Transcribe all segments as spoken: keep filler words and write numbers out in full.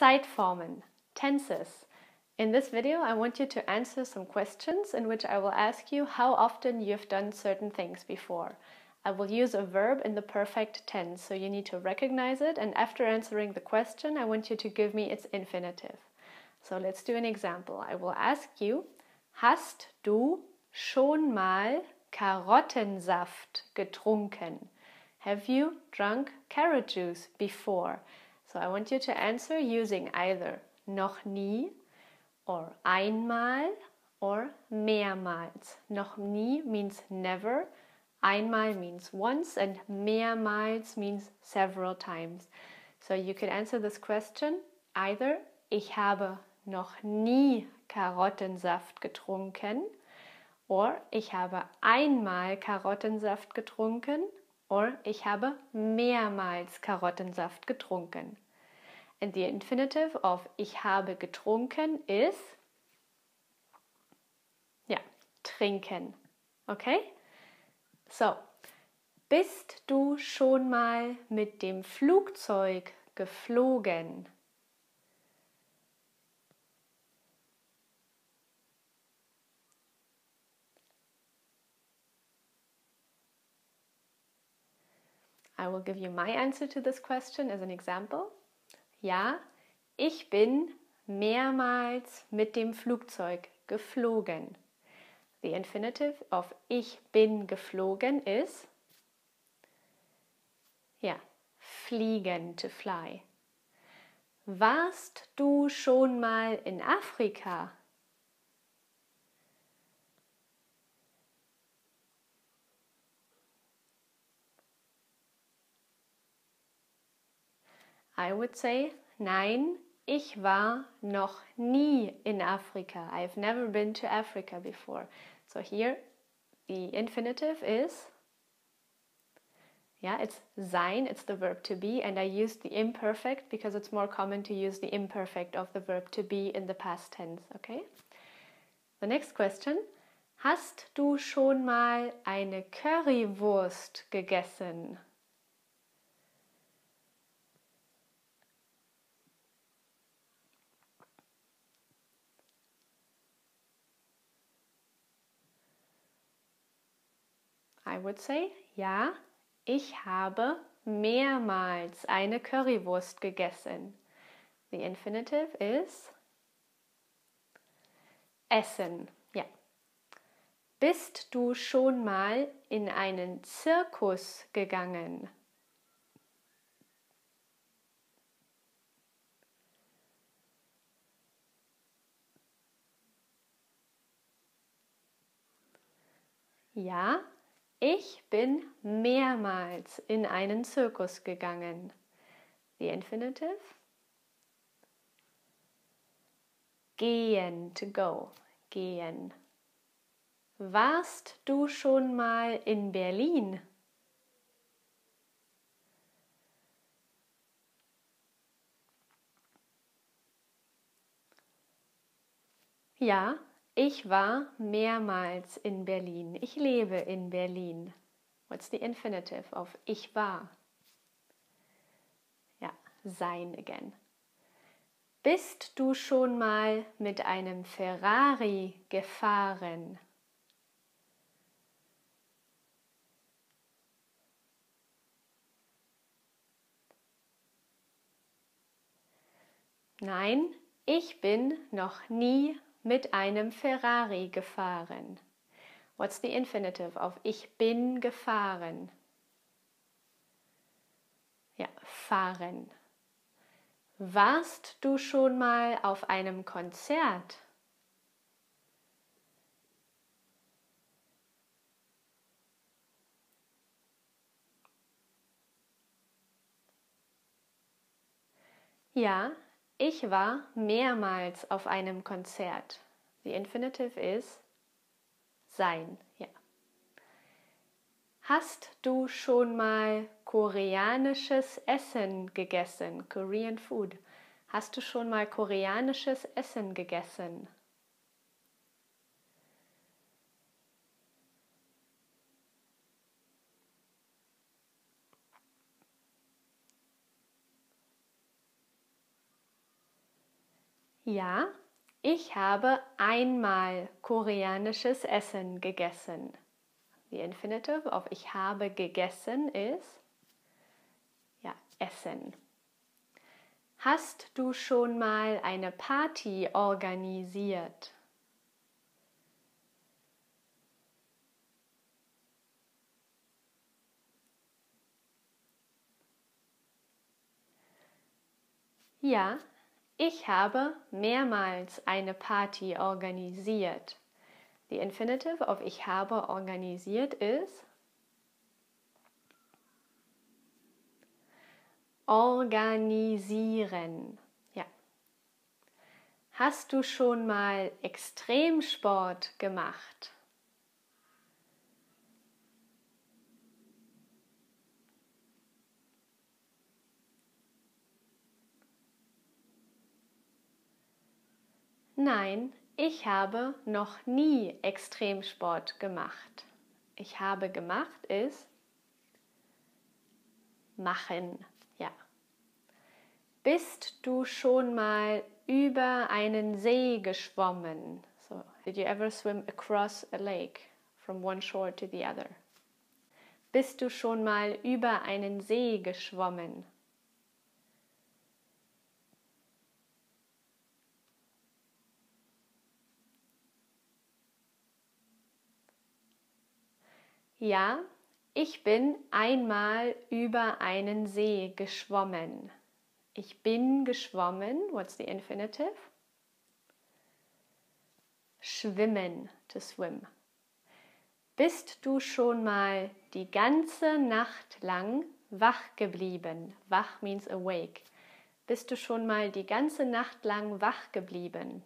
Zeitformen, tenses. In this video, I want you to answer some questions in which I will ask you how often you've done certain things before. I will use a verb in the perfect tense, so you need to recognize it, and after answering the question, I want you to give me its infinitive. So let's do an example. I will ask you, hast du schon mal Karottensaft getrunken? Have you drunk carrot juice before? So I want you to answer using either noch nie or einmal or mehrmals. Noch nie means never. Einmal means once and mehrmals means several times. So you could answer this question either ich habe noch nie Karottensaft getrunken or ich habe einmal Karottensaft getrunken or ich habe mehrmals Karottensaft getrunken. And the infinitive of ich habe getrunken is ja, trinken. Okay? So, bist du schon mal mit dem Flugzeug geflogen? I will give you my answer to this question as an example. Ja, ich bin mehrmals mit dem Flugzeug geflogen. The infinitive of ich bin geflogen is ja, fliegen, to fly. Warst du schon mal in Afrika? I would say, nein, ich war noch nie in Afrika. I've never been to Africa before. So here, the infinitive is, yeah, it's sein, it's the verb to be, and I used the imperfect because it's more common to use the imperfect of the verb to be in the past tense, okay? The next question, hast du schon mal eine Currywurst gegessen? I would say, ja, ich habe mehrmals eine Currywurst gegessen. The infinitive is essen. Ja. Bist du schon mal in einen Zirkus gegangen? Ja. Ich bin mehrmals in einen Zirkus gegangen. The infinitive? Gehen, to go, gehen. Warst du schon mal in Berlin? Ja. Ich war mehrmals in Berlin. Ich lebe in Berlin. What's the infinitive of ich war? Ja, sein again. Bist du schon mal mit einem Ferrari gefahren? Nein, ich bin noch nie mit einem Ferrari gefahren. What's the infinitive of ich bin gefahren? Ja, fahren. Warst du schon mal auf einem Konzert? Ja. Ich war mehrmals auf einem Konzert. The infinitive is sein. Ja. Hast du schon mal koreanisches Essen gegessen? Korean food. Hast du schon mal koreanisches Essen gegessen? Ja, ich habe einmal koreanisches Essen gegessen. The Infinitive auf ich habe gegessen ist, ja, essen. Hast du schon mal eine Party organisiert? Ja, ich habe mehrmals eine Party organisiert. The Infinitive auf ich habe organisiert ist organisieren. Ja. Hast du schon mal Extremsport gemacht? Nein, ich habe noch nie Extremsport gemacht. Ich habe gemacht ist machen, ja. Bist du schon mal über einen See geschwommen? So, did you ever swim across a lake from one shore to the other? Bist du schon mal über einen See geschwommen? Ja, ich bin einmal über einen See geschwommen. Ich bin geschwommen. What's the infinitive? Schwimmen, to swim. Bist du schon mal die ganze Nacht lang wach geblieben? Wach means awake. Bist du schon mal die ganze Nacht lang wach geblieben?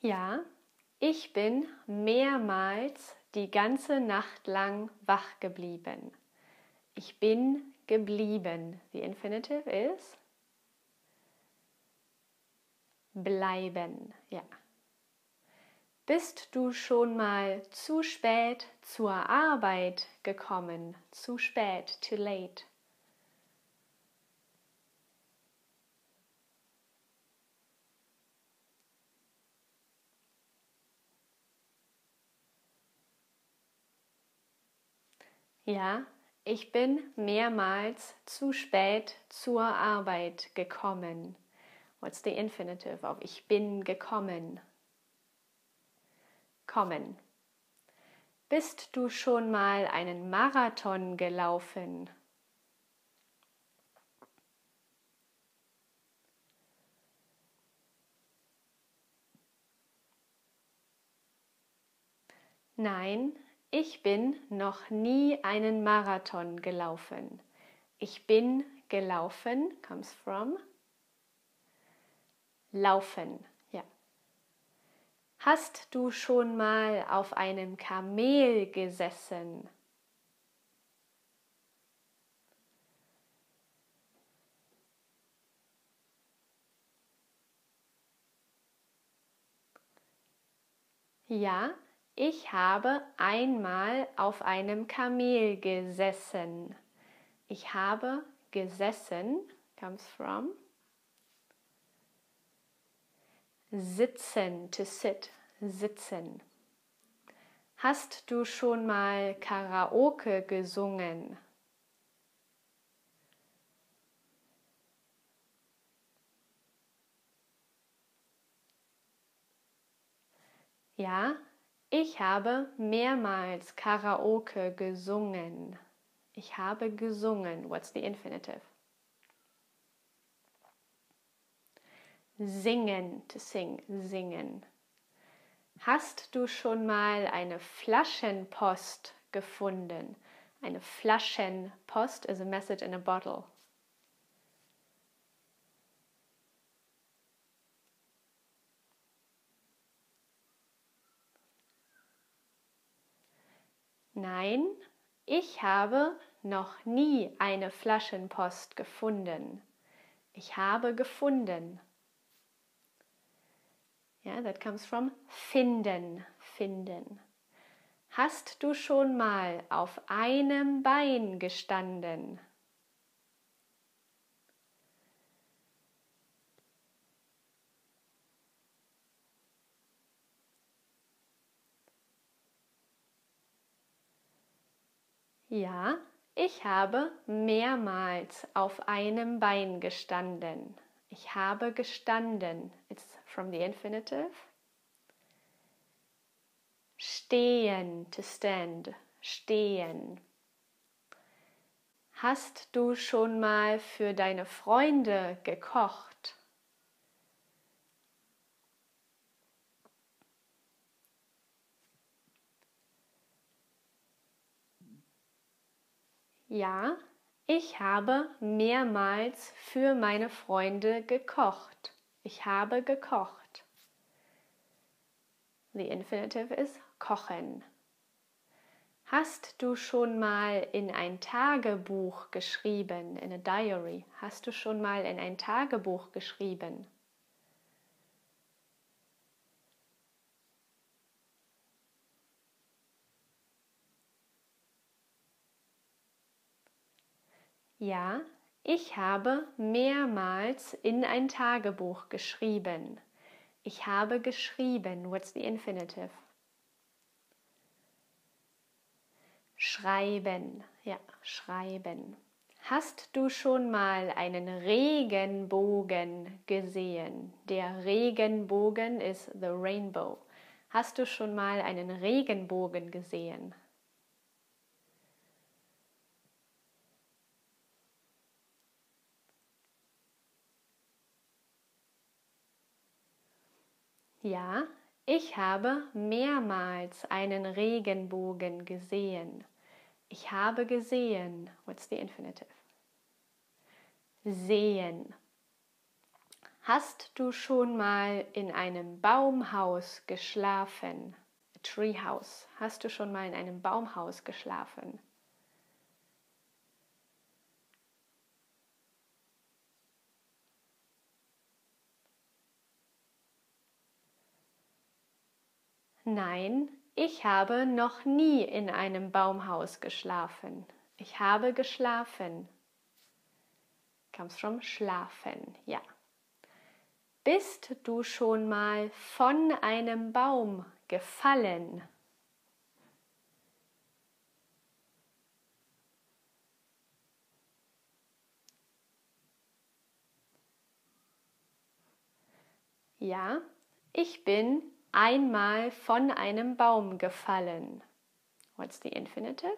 Ja, ich bin mehrmals die ganze Nacht lang wach geblieben. Ich bin geblieben. The infinitive ist bleiben. Ja. Bist du schon mal zu spät zur Arbeit gekommen? Zu spät, too late. Ja, ich bin mehrmals zu spät zur Arbeit gekommen. What's the infinitive auf ich bin gekommen? Kommen. Bist du schon mal einen Marathon gelaufen? Nein. Ich bin noch nie einen Marathon gelaufen. Ich bin gelaufen comes from laufen. Ja. Hast du schon mal auf einem Kamel gesessen? Ja. Ich habe einmal auf einem Kamel gesessen. Ich habe gesessen, comes from sitzen, to sit, sitzen. Hast du schon mal Karaoke gesungen? Ja. Ich habe mehrmals Karaoke gesungen. Ich habe gesungen. What's the infinitive? Singen, to sing, singen. Hast du schon mal eine Flaschenpost gefunden? Eine Flaschenpost is a message in a bottle. Nein, ich habe noch nie eine Flaschenpost gefunden. Ich habe gefunden. Ja, yeah, that comes from finden, finden. Hast du schon mal auf einem Bein gestanden? Ja, ich habe mehrmals auf einem Bein gestanden. Ich habe gestanden. It's from the infinitive. Stehen, to stand, stehen. Hast du schon mal für deine Freunde gekocht? Ja, ich habe mehrmals für meine Freunde gekocht. Ich habe gekocht. The infinitive ist kochen. Hast du schon mal in ein Tagebuch geschrieben, in a diary? Hast du schon mal in ein Tagebuch geschrieben? Ja, ich habe mehrmals in ein Tagebuch geschrieben. Ich habe geschrieben. What's the infinitive? Schreiben. Ja, schreiben. Hast du schon mal einen Regenbogen gesehen? Der Regenbogen ist the rainbow. Hast du schon mal einen Regenbogen gesehen? Ja, ich habe mehrmals einen Regenbogen gesehen. Ich habe gesehen. What's the infinitive? Sehen. Hast du schon mal in einem Baumhaus geschlafen? A treehouse. Hast du schon mal in einem Baumhaus geschlafen? Nein, ich habe noch nie in einem Baumhaus geschlafen. Ich habe geschlafen. Comes from schlafen, ja. Bist du schon mal von einem Baum gefallen? Ja, ich bin einmal von einem Baum gefallen. What's the infinitive?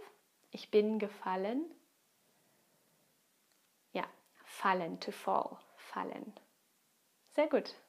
Ich bin gefallen. Ja, fallen, to fall, fallen. Sehr gut.